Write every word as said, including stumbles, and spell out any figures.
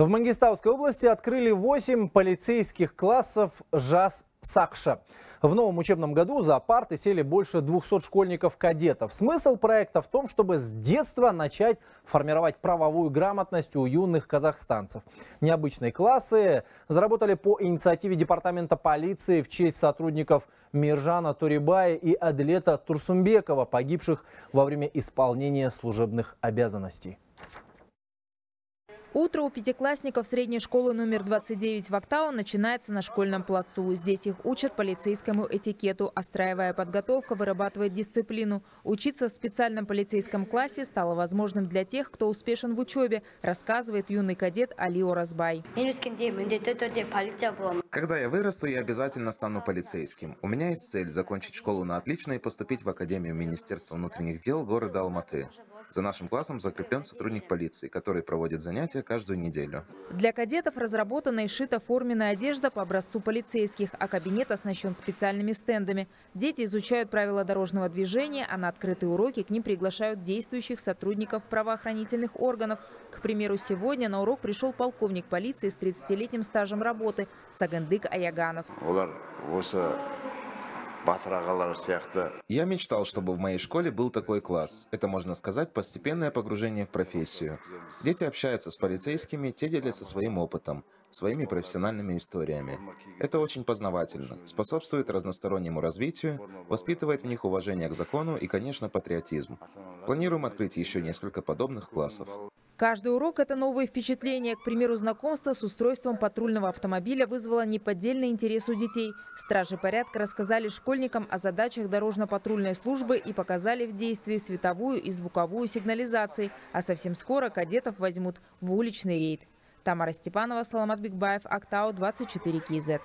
В Мангистауской области открыли восемь полицейских классов «Жас сақшы». В новом учебном году за парты сели больше двухсот школьников-кадетов. Смысл проекта в том, чтобы с детства начать формировать правовую грамотность у юных казахстанцев. Необычные классы заработали по инициативе Департамента полиции в честь сотрудников Меиржана Торебая и Адилета Турсынбекова, погибших во время исполнения служебных обязанностей. Утро у пятиклассников средней школы номер двадцать девять в Актау начинается на школьном плацу. Здесь их учат полицейскому этикету, а строевая подготовка вырабатывает дисциплину. Учиться в специальном полицейском классе стало возможным для тех, кто успешен в учебе, рассказывает юный кадет Али Оразбай. Когда я вырасту, я обязательно стану полицейским. У меня есть цель закончить школу на отлично и поступить в Академию Министерства внутренних дел города Алматы. За нашим классом закреплен сотрудник полиции, который проводит занятия каждую неделю. Для кадетов разработана и шита форменная одежда по образцу полицейских, а кабинет оснащен специальными стендами. Дети изучают правила дорожного движения, а на открытые уроки к ним приглашают действующих сотрудников правоохранительных органов. К примеру, сегодня на урок пришел полковник полиции с тридцатилетним стажем работы Сагандык Аяганов. Я мечтал, чтобы в моей школе был такой класс. Это, можно сказать, постепенное погружение в профессию. Дети общаются с полицейскими, те делятся своим опытом, своими профессиональными историями. Это очень познавательно, способствует разностороннему развитию, воспитывает в них уважение к закону и, конечно, патриотизм. Планируем открыть еще несколько подобных классов. Каждый урок – это новые впечатления. К примеру, знакомство с устройством патрульного автомобиля вызвало неподдельный интерес у детей. Стражи порядка рассказали школьникам о задачах дорожно-патрульной службы и показали в действии световую и звуковую сигнализации. А совсем скоро кадетов возьмут в уличный рейд. Тамара Степанова, Саламат Бигбаев, Актау, двадцать четыре кей зет.